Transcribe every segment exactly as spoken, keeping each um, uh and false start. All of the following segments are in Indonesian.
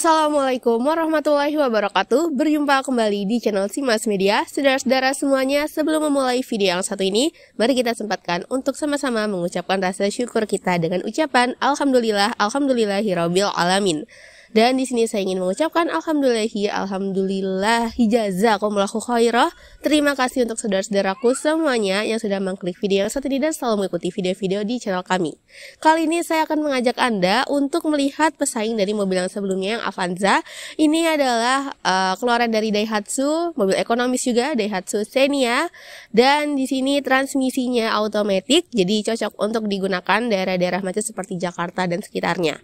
Assalamualaikum warahmatullahi wabarakatuh. Berjumpa kembali di channel Simas Media. Saudara-saudara semuanya, sebelum memulai video yang satu ini, mari kita sempatkan untuk sama-sama mengucapkan rasa syukur kita dengan ucapan Alhamdulillah, Alhamdulillahirabbil alamin. Dan di sini saya ingin mengucapkan Alhamdulillahi, Alhamdulillahi jazakumullahu khairah. Terima kasih untuk saudara-saudaraku semuanya yang sudah mengklik video yang satu ini dan selalu mengikuti video-video di channel kami. Kali ini saya akan mengajak Anda untuk melihat pesaing dari mobil yang sebelumnya, Avanza. Ini adalah uh, keluaran dari Daihatsu, mobil ekonomis juga, Daihatsu Xenia. Dan di sini transmisinya otomatis, jadi cocok untuk digunakan daerah-daerah macet seperti Jakarta dan sekitarnya.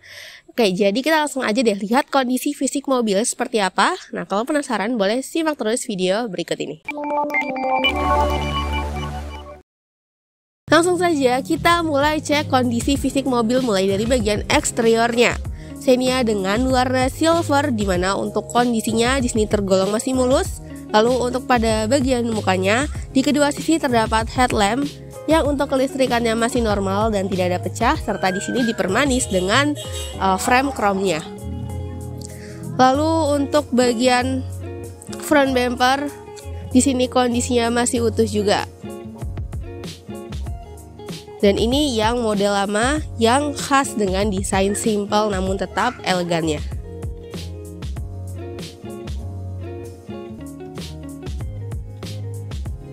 Oke, jadi kita langsung aja deh lihat kondisi fisik mobil seperti apa. Nah, kalau penasaran boleh simak terus video berikut ini. Langsung saja kita mulai cek kondisi fisik mobil mulai dari bagian eksteriornya. Xenia dengan warna silver, dimana untuk kondisinya di sini tergolong masih mulus. Lalu untuk pada bagian mukanya, di kedua sisi terdapat headlamp yang untuk kelistrikannya masih normal dan tidak ada pecah, serta di sini dipermanis dengan uh, frame chrome-nya. Lalu untuk bagian front bumper, di sini kondisinya masih utuh juga. Dan ini yang model lama yang khas dengan desain simple namun tetap elegannya.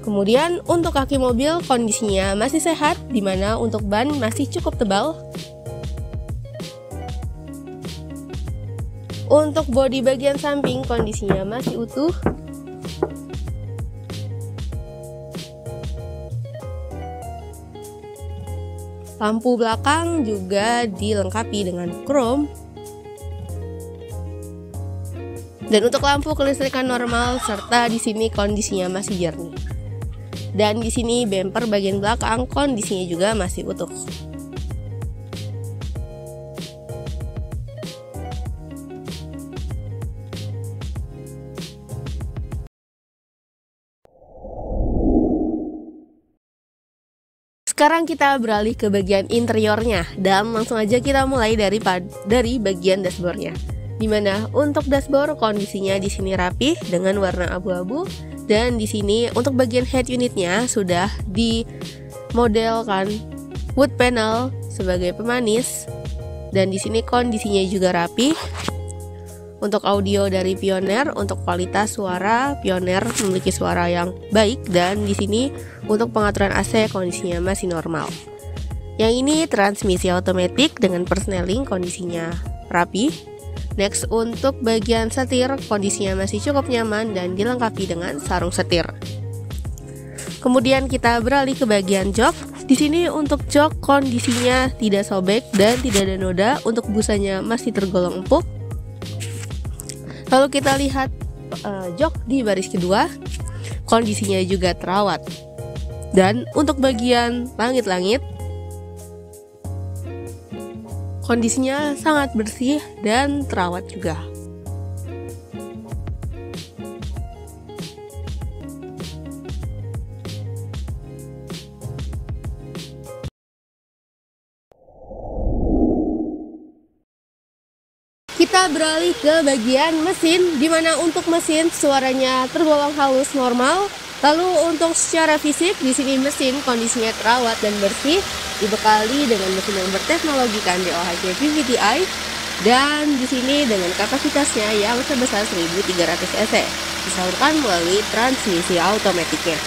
Kemudian untuk kaki mobil kondisinya masih sehat, dimana untuk ban masih cukup tebal. Untuk bodi bagian samping kondisinya masih utuh. Lampu belakang juga dilengkapi dengan chrome. Dan untuk lampu kelistrikan normal, serta di sini kondisinya masih jernih. Dan di sini bumper bagian belakang kondisinya juga masih utuh. Sekarang kita beralih ke bagian interiornya dan langsung aja kita mulai dari dari bagian dashboardnya. Dimana untuk dashboard kondisinya di sini rapih dengan warna abu-abu. Dan di sini untuk bagian head unitnya sudah dimodelkan wood panel sebagai pemanis, dan di sini kondisinya juga rapi. Untuk audio dari Pioneer, untuk kualitas suara Pioneer memiliki suara yang baik, dan di sini untuk pengaturan A C kondisinya masih normal. Yang ini transmisi otomatis dengan persneling, kondisinya rapi. Next, untuk bagian setir kondisinya masih cukup nyaman dan dilengkapi dengan sarung setir. Kemudian kita beralih ke bagian jok. Di sini untuk jok kondisinya tidak sobek dan tidak ada noda, untuk busanya masih tergolong empuk. Lalu kita lihat uh, jok di baris kedua, kondisinya juga terawat. Dan untuk bagian langit-langit kondisinya sangat bersih dan terawat juga. Kita beralih ke bagian mesin, di mana untuk mesin suaranya tergolong halus normal. Lalu untuk secara fisik, di sini mesin kondisinya terawat dan bersih, dibekali dengan mesin yang berteknologikan D O H C V V T i, dan di sini dengan kapasitasnya yang sebesar seribu tiga ratus S C, disalurkan melalui transmisi otomatisnya.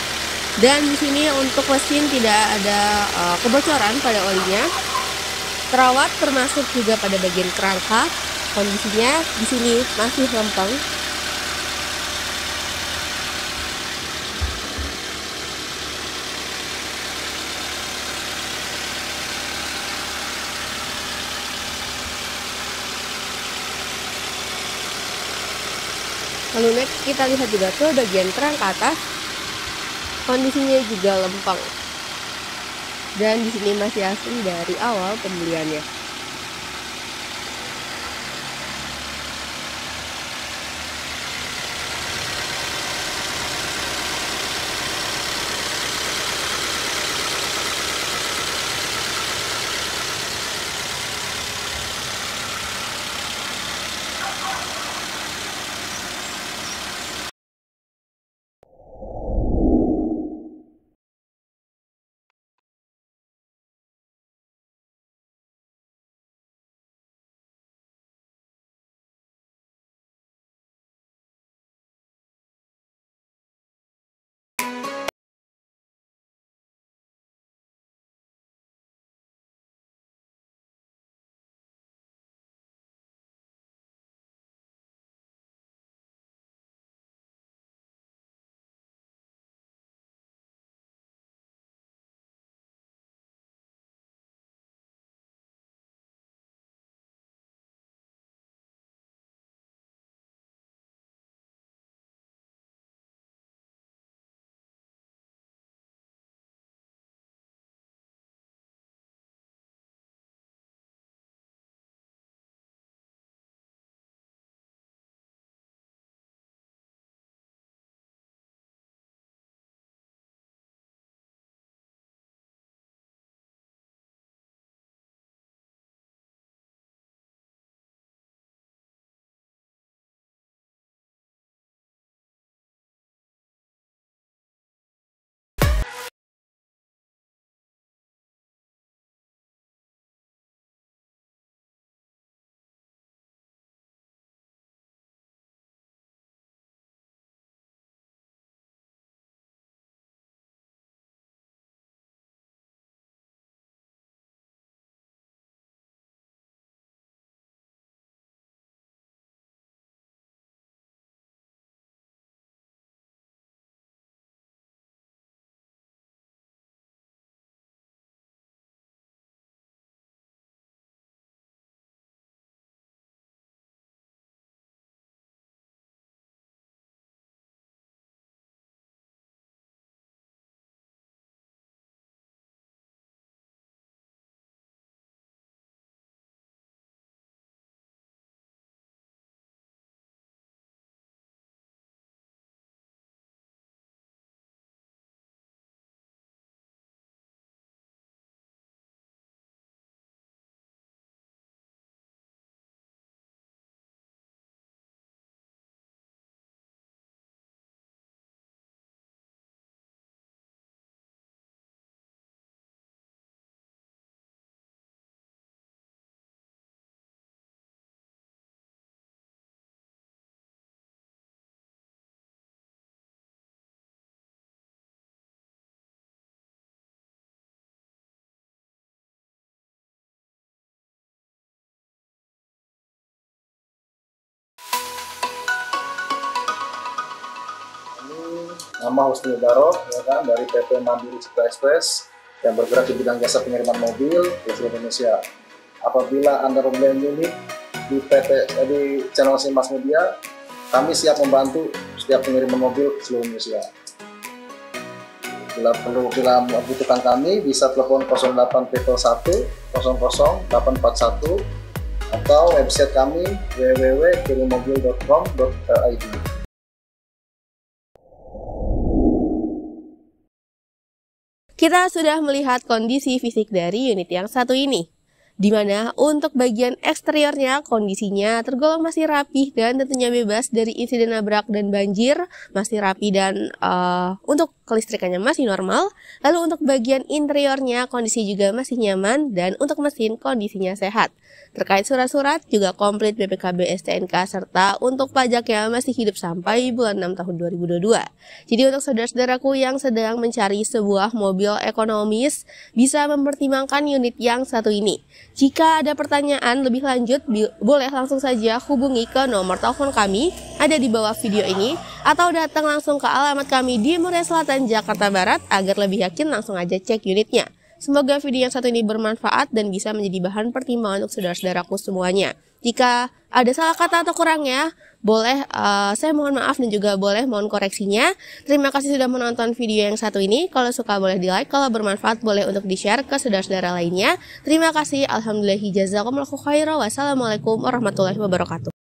Dan di sini untuk mesin tidak ada uh, kebocoran pada olinya, terawat termasuk juga pada bagian kerangka, kondisinya di sini masih lempeng. Lalu next kita lihat juga ke bagian kerangka atas, kondisinya juga lempeng. Dan di sini masih asli dari awal pembeliannya. nama Husni Daro, ya kan, dari P T Mandiri Cipta Express yang bergerak di bidang jasa pengiriman mobil di seluruh Indonesia. Apabila Anda memilih di P T eh, di channel Simas Media, kami siap membantu setiap pengiriman mobil di seluruh Indonesia. Bila perlu, bila membutuhkan kami, bisa telepon nol delapan satu nol nol delapan empat satu atau website kami w w w titik kirimmobil titik com titik i d. Kita sudah melihat kondisi fisik dari unit yang satu ini, di mana untuk bagian eksteriornya kondisinya tergolong masih rapih dan tentunya bebas dari insiden nabrak dan banjir, masih rapi dan uh, untuk kelistrikannya masih normal. Lalu untuk bagian interiornya kondisi juga masih nyaman dan untuk mesin kondisinya sehat. Terkait surat-surat juga komplit B P K B, S T N K, serta untuk pajaknya masih hidup sampai bulan enam tahun dua ribu dua puluh dua. Jadi untuk saudara-saudaraku yang sedang mencari sebuah mobil ekonomis bisa mempertimbangkan unit yang satu ini. Jika ada pertanyaan lebih lanjut boleh langsung saja hubungi ke nomor telepon kami ada di bawah video ini atau datang langsung ke alamat kami di Meruya Selatan, Jakarta Barat agar lebih yakin langsung aja cek unitnya. Semoga video yang satu ini bermanfaat dan bisa menjadi bahan pertimbangan untuk saudara-saudaraku semuanya. Jika ada salah kata atau kurangnya, boleh uh, saya mohon maaf dan juga boleh mohon koreksinya. Terima kasih sudah menonton video yang satu ini. Kalau suka boleh di like, kalau bermanfaat boleh untuk di-share ke saudara-saudara lainnya. Terima kasih. Alhamdulillah, jazakumullahu khairan. Wassalamualaikum warahmatullahi wabarakatuh.